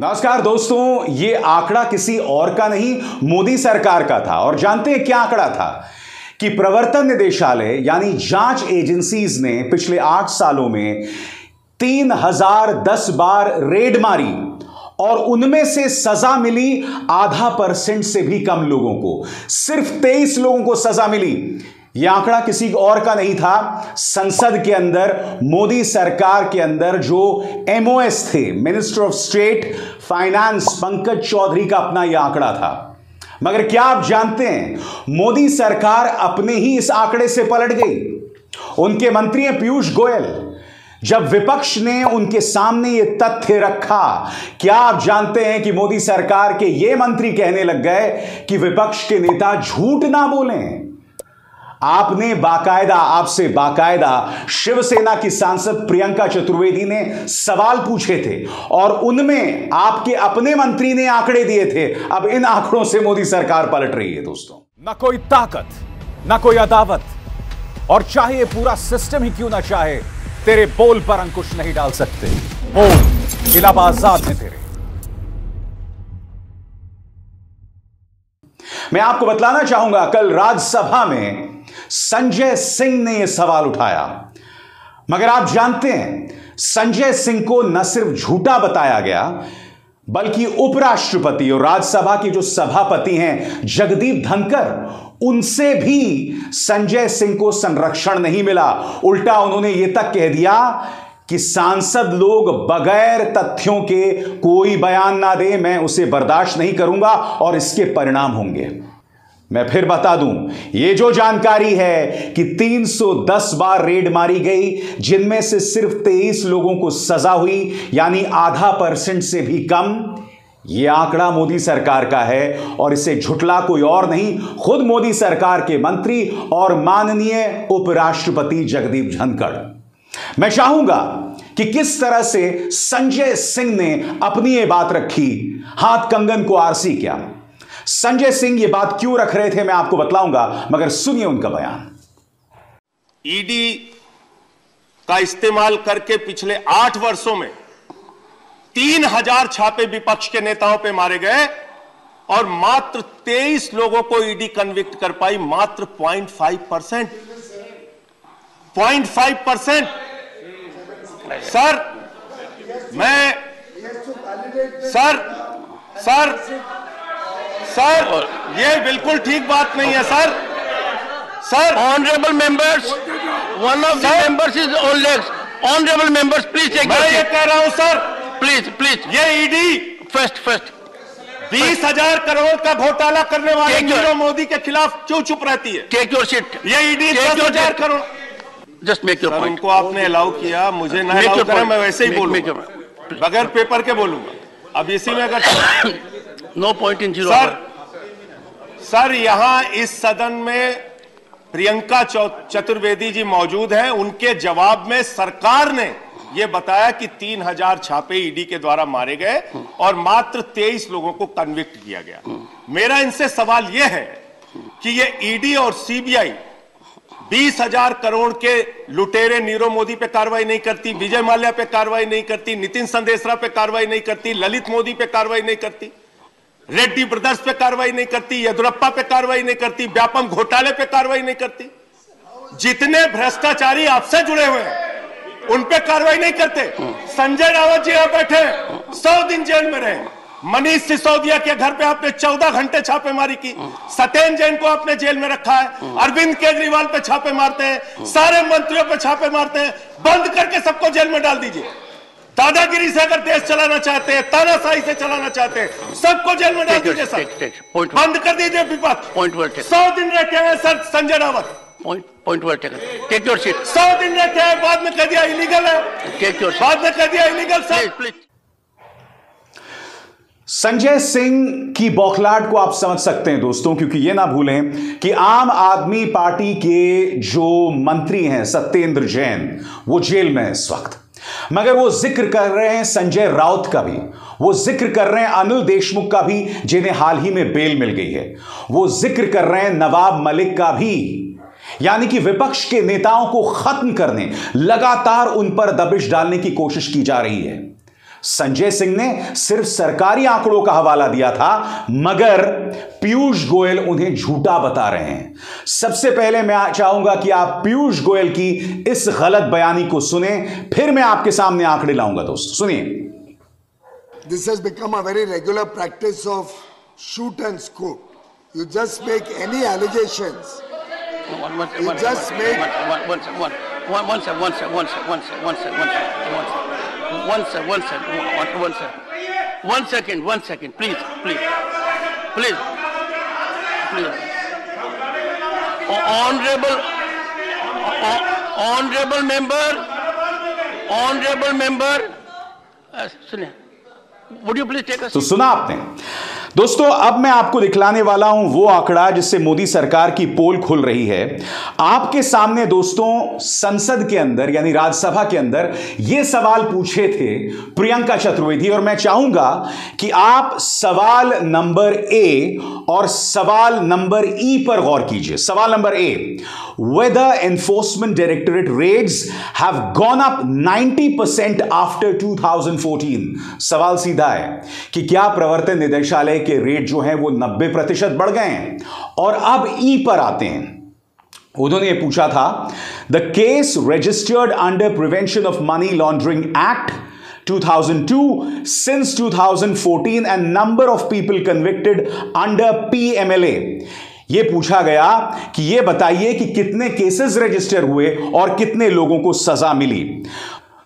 नमस्कार दोस्तों, ये आंकड़ा किसी और का नहीं, मोदी सरकार का था। और जानते हैं क्या आंकड़ा था कि प्रवर्तन निदेशालय यानी जांच एजेंसीज ने पिछले 8 सालों में 3010 बार रेड मारी और उनमें से सजा मिली ½ % से भी कम लोगों को, सिर्फ 23 लोगों को सजा मिली। यह आंकड़ा किसी और का नहीं था, संसद के अंदर मोदी सरकार के अंदर जो एमओएस थे, minister of state finance Pankaj Chaudhary का अपना यह आंकड़ा था। मगर क्या आप जानते हैं, मोदी सरकार अपने ही इस आंकड़े से पलट गई। उनके मंत्री हैं पीयूष गोयल। जब विपक्ष ने उनके सामने ये तथ्य रखा, क्या आप जानते हैं कि मोदी सरकार के ये मंत्री कहने लग गए कि विपक्ष के नेता झूठ ना बोलें। आपने बाकायदा, आपसे बाकायदा शिवसेना की सांसद प्रियंका चतुर्वेदी ने सवाल पूछे थे और उनमें आपके अपने मंत्री ने आंकड़े दिए थे। अब इन आंकड़ों से मोदी सरकार पलट रही है दोस्तों। ना कोई ताकत, ना कोई अदावत, और चाहे पूरा सिस्टम ही क्यों ना चाहे, तेरे बोल पर अंकुश नहीं डाल सकते। बोल खिलाफ आजाद है तेरे। मैं आपको बतलाना चाहूंगा, कल राज्यसभा में संजय सिंह ने यह सवाल उठाया। मगर आप जानते हैं, संजय सिंह को न सिर्फ झूठा बताया गया बल्कि उपराष्ट्रपति और राज्यसभा के जो सभापति हैं जगदीप धनखर, उनसे भी संजय सिंह को संरक्षण नहीं मिला। उल्टा उन्होंने यह तक कह दिया कि सांसद लोग बगैर तथ्यों के कोई बयान ना दे, मैं उसे बर्दाश्त नहीं करूंगा और इसके परिणाम होंगे। मैं फिर बता दूं, ये जो जानकारी है कि 310 बार रेड मारी गई, जिनमें से सिर्फ 23 लोगों को सजा हुई यानी ½ % से भी कम, ये आंकड़ा मोदी सरकार का है। और इसे झुटला कोई और नहीं, खुद मोदी सरकार के मंत्री और माननीय उपराष्ट्रपति जगदीप धनखड़। मैं चाहूंगा कि किस तरह से संजय सिंह ने अपनी ये बात रखी, हाथ कंगन को आरसी क्या। संजय सिंह ये बात क्यों रख रहे थे मैं आपको बतलाऊंगा, मगर सुनिए उनका बयान। ईडी का इस्तेमाल करके पिछले 8 वर्षों में 3000 छापे विपक्ष के नेताओं पे मारे गए और मात्र 23 लोगों को ईडी कन्विक्ट कर पाई, मात्र 0.5%। 0.5%। सर, ये बिल्कुल ठीक बात नहीं है sir. Sir, honourable members, one of the members is oldest. Honourable members please take, मैं ये कह रहा हूं सर, प्लीज ये ईडी फर्स्ट 20,000 करोड़ का घोटाला करने वाले नीरव मोदी के खिलाफ क्यों चुप रहती है। Take your seat. ये ED 20,000 crore just make your point. उनको आपने अलाउ किया, मुझे ना अलाउ करा, मैं वैसे ही बोलूंगा, बगैर पेपर के बोलूंगा। अब इसी में अगर no point in zero. Sir, यहां इस सदन में प्रियंका चतुर्वेदी जी मौजूद हैं, उनके जवाब में सरकार ने यह बताया कि 3000 छापे ईडी के द्वारा मारे गए और मात्र 23 लोगों को कन्विक्ट किया गया। मेरा इनसे सवाल यह है कि ये ईडी और सीबीआई 20,000 करोड़ के लुटेरे नीरव मोदी पे कार्रवाई नहीं करती, विजय माल्या पे कार्रवाई नहीं करती, नितिन संदेसरा पे कार्रवाई नहीं करती, ललित मोदी पे कार्रवाई नहीं करती, रेड्डी ब्रदर्स पे कार्रवाई नहीं करती, येद्युरप्पा पे कार्रवाई नहीं करती, व्यापम घोटाले पे कार्रवाई नहीं करती, जितने भ्रष्टाचारी आपसे जुड़े हुए हैं उन पे कार्रवाई नहीं करते। संजय रावत जी यहां बैठे, 100 दिन जेल में रहे। मनीष सिसोदिया के घर पे आपने 14 घंटे छापेमारी की, सत्येंद्र जैन को आपने जेल में रखा है, अरविंद केजरीवाल पे छापे मारते हैं, सारे मंत्रियों पे छापे मारते हैं, बंद करके सबको जेल में डाल दीजिए। दादागिरी से अगर देश चलाना चाहते हैं, तानाशाही से चलाना चाहते हैं, सबको जेल में डाल दीजिए सर, बंद कर दीजिए विपक्ष। 100 दिन रखे हैं sir Sanjay Raut. Take your seat. 100 दिन रखे हैं, बाद में कह दिया इलीगल है। Take your seat. बाद में कह दिया इलीगल सर। संजय सिंह की बौखलाहट को आप समझ सकते हैं दोस्तों, क्योंकि यह ना भूलें कि आम आदमी पार्टी के जो मंत्री हैं सत्येंद्र जैन, वो जेल में है इस वक्त। मगर वो जिक्र कर रहे हैं संजय राउत का भी, वो जिक्र कर रहे हैं अनिल देशमुख का भी जिन्हें हाल ही में बेल मिल गई है, वो जिक्र कर रहे हैं नवाब मलिक का भी। यानी कि विपक्ष के नेताओं को खत्म करने, लगातार उन पर दबिश डालने की कोशिश की जा रही है। संजय सिंह ने सिर्फ सरकारी आंकड़ों का हवाला दिया था, मगर पीयूष गोयल उन्हें झूठा बता रहे हैं। सबसे पहले मैं चाहूंगा कि आप पीयूष गोयल की इस गलत बयानी को सुने, फिर मैं आपके सामने आंकड़े लाऊंगा। दोस्त सुनिए। This has become a very regular practice of shoot and scoop. You just make any allegations. One second, please. Honorable member, सुनिए। तो सुना आपने दोस्तों, अब मैं आपको दिखलाने वाला हूं वो आंकड़ा जिससे मोदी सरकार की पोल खुल रही है आपके सामने। दोस्तों, संसद के अंदर यानी राज्यसभा के अंदर ये सवाल पूछे थे प्रियंका चतुर्वेदी, और मैं चाहूंगा कि आप सवाल नंबर ए और सवाल नंबर ई पर गौर कीजिए। सवाल number A, whether enforcement directorate raids have gone up 90% after 2014। सवाल सीधा है कि क्या प्रवर्तन निदेशालय के रेड जो हैं वो 90% बढ़ गए हैं। और अब ई पर आते हैं। उन्होंने पूछा था the case registered under prevention of money laundering act 2002 since 2014 and number of people convicted under PMLA। ये पूछा गया कि ये बताइए कि कितने केसेस रजिस्टर हुए और कितने लोगों को सजा मिली।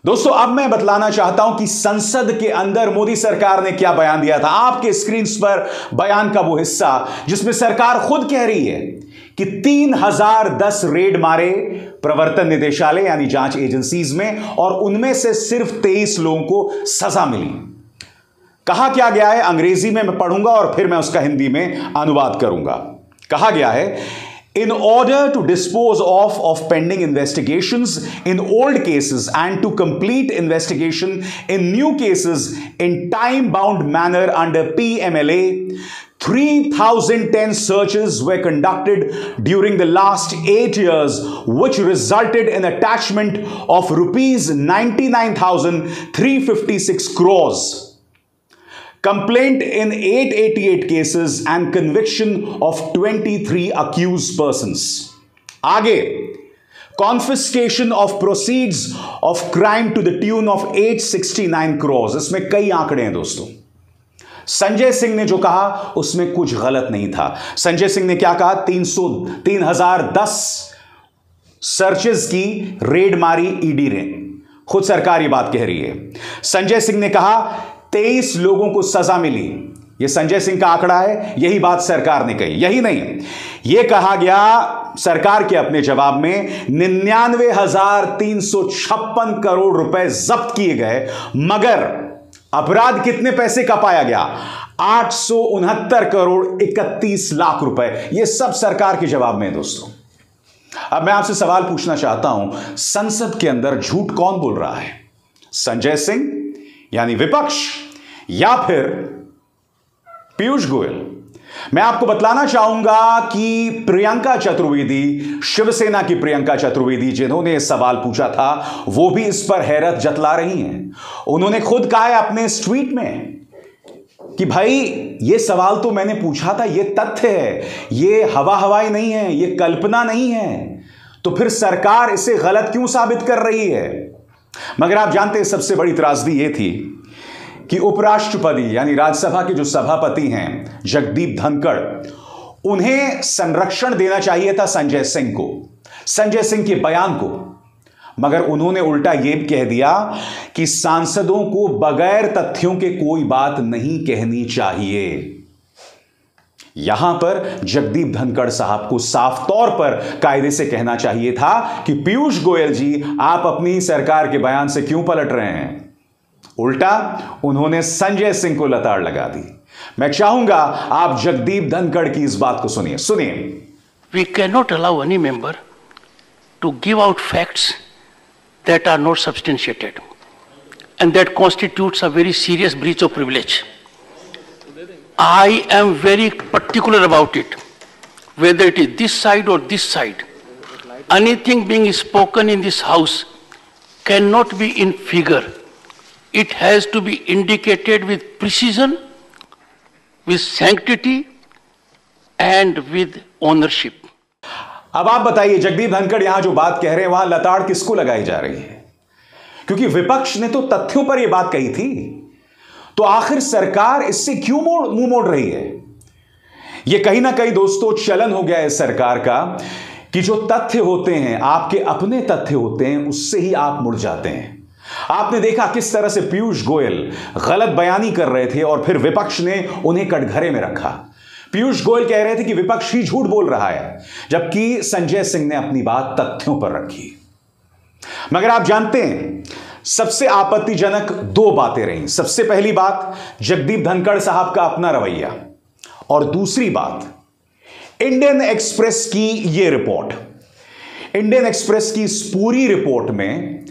दोस्तों, अब मैं बतलाना चाहता हूं कि संसद के अंदर मोदी सरकार ने क्या बयान दिया था। आपके स्क्रीन पर बयान का वो हिस्सा जिसमें सरकार खुद कह रही है कि 3010 रेड मारे प्रवर्तन निदेशालय यानी जांच एजेंसीज में, और उनमें से सिर्फ 23 लोगों को सजा मिली। कहा क्या गया है अंग्रेजी में, मैं पढ़ूंगा और फिर मैं उसका हिंदी में अनुवाद करूंगा। कहा गया है, in order to dispose of pending investigations in old cases and to complete investigation in new cases in time bound manner under PMLA, 3,010 searches were conducted during the last 8 years, which resulted in attachment of rupees 99,356 crores. Complaint in 888 cases and conviction of 23 accused persons. Aage, confiscation of proceeds of crime to the tune of 869 crores. इसमें कई आंकड़े हैं दोस्तों। संजय सिंह ने जो कहा उसमें कुछ गलत नहीं था। संजय सिंह ने क्या कहा, 3010 सर्चेस की रेड मारी ईडी ने, खुद सरकारी बात कह रही है। संजय सिंह ने कहा 23 लोगों को सजा मिली। यह संजय सिंह का आंकड़ा है, यही बात सरकार ने कही। यही नहीं, यह कहा गया सरकार के अपने जवाब में 99,356 करोड़ रुपए जब्त किए गए, मगर अपराध कितने पैसे का पाया गया, 869 करोड़ 31 लाख रुपए। यह सब सरकार के जवाब में है। दोस्तों, अब मैं आपसे सवाल पूछना चाहता हूं, संसद के अंदर झूठ कौन बोल रहा है, संजय सिंह यानी विपक्ष या फिर पीयूष गोयल? मैं आपको बतलाना चाहूंगा कि प्रियंका चतुर्वेदी, शिवसेना की प्रियंका चतुर्वेदी जिन्होंने सवाल पूछा था, वो भी इस पर हैरत जतला रही हैं। उन्होंने खुद कहा है अपने इस ट्वीट में कि भाई ये सवाल तो मैंने पूछा था, ये तथ्य है, ये हवा हवाई नहीं है, ये कल्पना नहीं है, तो फिर सरकार इसे गलत क्यों साबित कर रही है? मगर आप जानते हैं सबसे बड़ी त्रासदी यह थी कि उपराष्ट्रपति यानी राज्यसभा के जो सभापति हैं जगदीप धनखड़, उन्हें संरक्षण देना चाहिए था संजय सिंह को, संजय सिंह के बयान को, मगर उन्होंने उल्टा यह कह दिया कि सांसदों को बगैर तथ्यों के कोई बात नहीं कहनी चाहिए। यहां पर जगदीप धनखड़ साहब को साफ तौर पर कायदे से कहना चाहिए था कि पीयूष गोयल जी, आप अपनी सरकार के बयान से क्यों पलट रहे हैं। उल्टा उन्होंने संजय सिंह को लताड़ लगा दी। मैं चाहूंगा आप जगदीप धनखड़ की इस बात को सुनिए। सुनिए, we can not allow any member to give out facts that are not substantiated and that constitutes a very serious breach of privilege. I am very particular about it, whether it is this side or this side. Anything being spoken in this house cannot be in figure It has to be indicated with precision, with sanctity and with ownership. अब आप बताइए जगदीप धनखड़ यहां जो बात कह रहे हैं वहां लताड़ किसको लगाई जा रही है? क्योंकि विपक्ष ने तो तथ्यों पर यह बात कही थी, तो आखिर सरकार इससे क्यों मुंह मोड़ रही है? यह कहीं ना कहीं दोस्तों चलन हो गया है सरकार का कि जो तथ्य होते हैं, आपके अपने तथ्य होते हैं, उससे ही आप मुड़ जाते हैं। आपने देखा किस तरह से पीयूष गोयल गलत बयानी कर रहे थे और फिर विपक्ष ने उन्हें कटघरे में रखा। पीयूष गोयल कह रहे थे कि विपक्ष ही झूठ बोल रहा है, जबकि संजय सिंह ने अपनी बात तथ्यों पर रखी। मगर आप जानते हैं सबसे आपत्तिजनक दो बातें रहीं। सबसे पहली बात जगदीप धनखड़ साहब का अपना रवैया, और दूसरी बात इंडियन एक्सप्रेस की यह रिपोर्ट। इंडियन एक्सप्रेस की इस पूरी रिपोर्ट में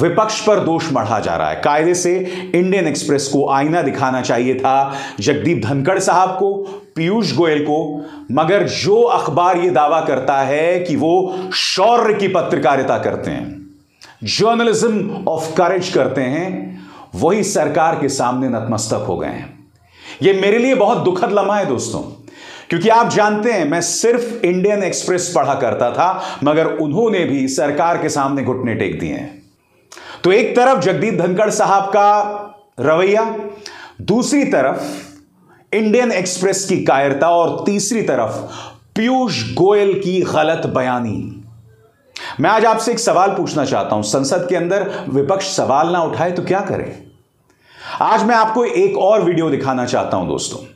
विपक्ष पर दोष मढ़ा जा रहा है। कायदे से इंडियन एक्सप्रेस को आईना दिखाना चाहिए था, जगदीप धनखड़ साहब को, पीयूष गोयल को, मगर जो अखबार यह दावा करता है कि वो शौर्य की पत्रकारिता करते हैं, जर्नलिज्म ऑफ करेज करते हैं, वही सरकार के सामने नतमस्तक हो गए हैं। यह मेरे लिए बहुत दुखद लम्हा है दोस्तों, क्योंकि आप जानते हैं मैं सिर्फ इंडियन एक्सप्रेस पढ़ा करता था, मगर उन्होंने भी सरकार के सामने घुटने टेक दिए हैं। तो एक तरफ जगदीप धनखड़ साहब का रवैया, दूसरी तरफ इंडियन एक्सप्रेस की कायरता, और तीसरी तरफ पीयूष गोयल की गलत बयानी। मैं आज आपसे एक सवाल पूछना चाहता हूं, संसद के अंदर विपक्ष सवाल ना उठाए तो क्या करे? आज मैं आपको एक और वीडियो दिखाना चाहता हूं दोस्तों।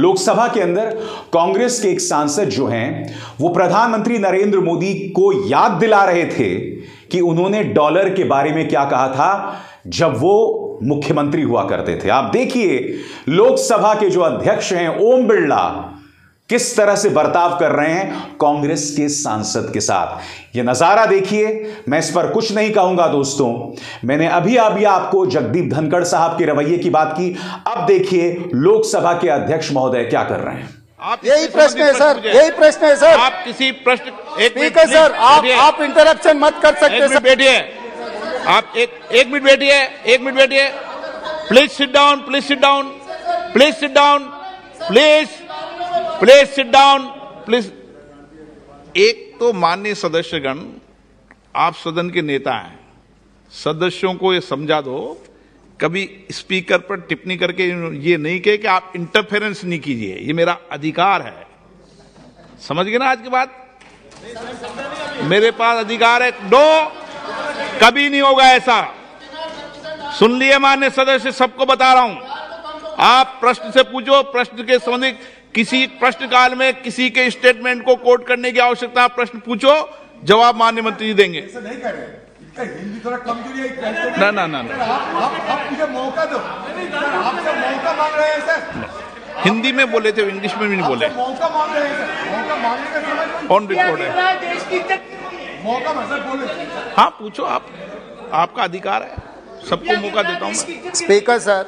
लोकसभा के अंदर कांग्रेस के एक सांसद जो हैं वो प्रधानमंत्री नरेंद्र मोदी को याद दिला रहे थे कि उन्होंने डॉलर के बारे में क्या कहा था जब वो मुख्यमंत्री हुआ करते थे। आप देखिए लोकसभा के जो अध्यक्ष हैं ओम बिरला किस तरह से बर्ताव कर रहे हैं कांग्रेस के सांसद के साथ। यह नजारा देखिए। मैं इस पर कुछ नहीं कहूंगा दोस्तों, मैंने अभी आपको जगदीप धनखड़ साहब के रवैये की बात की। अब देखिए लोकसभा के अध्यक्ष महोदय क्या कर रहे हैं। आप यही प्रश्न है सर, यही प्रश्न है सर। आप किसी प्रश्न ठीक है सर, आप इंटरप्शन मत कर सकते सर। बैठिए आप, एक मिनट बैठिए, एक मिनट बैठिए। Please sit down, please sit down, please sit down, please please sit down, please. एक तो माननीय सदस्यगण, आप सदन के नेता हैं, सदस्यों को ये समझा दो, कभी स्पीकर पर टिप्पणी करके ये नहीं कहे कि आप इंटरफेरेंस नहीं कीजिए, ये मेरा अधिकार है। समझ गए ना? आज के बाद मेरे पास अधिकार है। दो, कभी नहीं होगा ऐसा। सुन लिए माननीय सदस्य, सबको बता रहा हूं। आप प्रश्न से पूछो, प्रश्न के संबंधित किसी प्रश्नकाल में किसी के स्टेटमेंट को कोट करने की आवश्यकता, प्रश्न पूछो, जवाब माननीय मंत्री जी देंगे। ऐसा नहीं कर रहे, हिंदी थोड़ा कमजोरी है। ना ना ना, आप मुझे मौका दो, आपसे मौका मांग रहे हैं सर। हिंदी में बोले थे, इंग्लिश में भी नहीं बोले, मौका मांग रहे हैं सर। मौका मांगने का ऑन रिकॉर्ड है, मौका सर बोले। हाँ पूछो आप, आपका अधिकार है, सबको मौका देता हूँ। स्पीकर सर,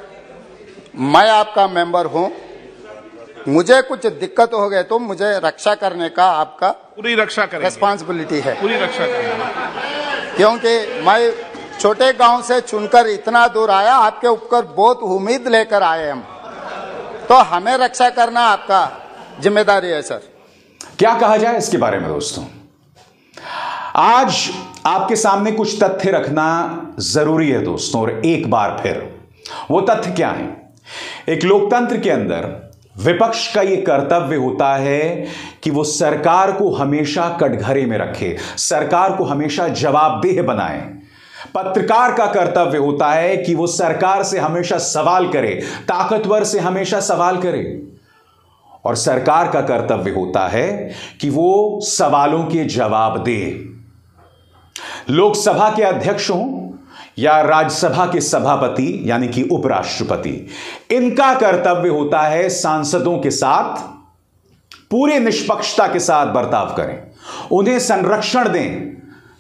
मैं आपका मेंबर हूँ, मुझे कुछ दिक्कत हो गई तो मुझे रक्षा करने का आपका पूरी रक्षा करें, रिस्पांसिबिलिटी है, पूरी रक्षा करें। क्योंकि मैं छोटे गांव से चुनकर इतना दूर आया, आपके ऊपर बहुत उम्मीद लेकर आए हम, तो हमें रक्षा करना आपका जिम्मेदारी है सर। क्या कहा जाए इसके बारे में दोस्तों? आज आपके सामने कुछ तथ्य रखना जरूरी है दोस्तों, और एक बार फिर वो तथ्य क्या है? एक लोकतंत्र के अंदर विपक्ष का यह कर्तव्य होता है कि वो सरकार को हमेशा कटघरे में रखे, सरकार को हमेशा जवाबदेह बनाए। पत्रकार का कर्तव्य होता है कि वो सरकार से हमेशा सवाल करे, ताकतवर से हमेशा सवाल करे, और सरकार का कर्तव्य होता है कि वो सवालों के जवाब दे। लोकसभा के अध्यक्षों या राज्यसभा के सभापति यानी कि उपराष्ट्रपति, इनका कर्तव्य होता है सांसदों के साथ पूरे निष्पक्षता के साथ बर्ताव करें, उन्हें संरक्षण दें,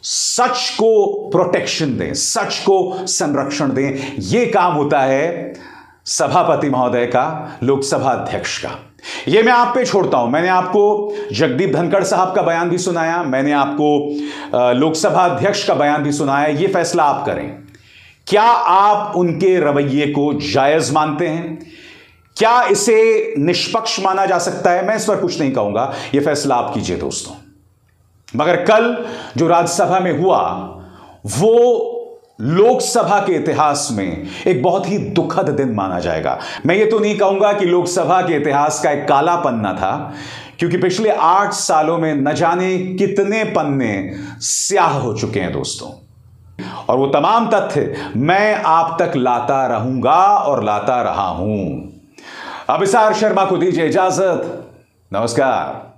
सच को प्रोटेक्शन दें, सच को संरक्षण दें। यह काम होता है सभापति महोदय का, लोकसभा अध्यक्ष का। यह मैं आप पे छोड़ता हूं। मैंने आपको जगदीप धनखड़ साहब का बयान भी सुनाया, मैंने आपको लोकसभा अध्यक्ष का बयान भी सुनाया। यह फैसला आप करें क्या आप उनके रवैये को जायज मानते हैं? क्या इसे निष्पक्ष माना जा सकता है? मैं इस पर कुछ नहीं कहूंगा, यह फैसला आप कीजिए दोस्तों। मगर कल जो राज्यसभा में हुआ वो लोकसभा के इतिहास में एक बहुत ही दुखद दिन माना जाएगा। मैं ये तो नहीं कहूंगा कि लोकसभा के इतिहास का एक काला पन्ना था, क्योंकि पिछले 8 सालों में न जाने कितने पन्ने स्याह हो चुके हैं दोस्तों, और वो तमाम तथ्य मैं आप तक लाता रहूंगा और लाता रहा हूं। अभिसार शर्मा को दीजिए इजाजत। नमस्कार।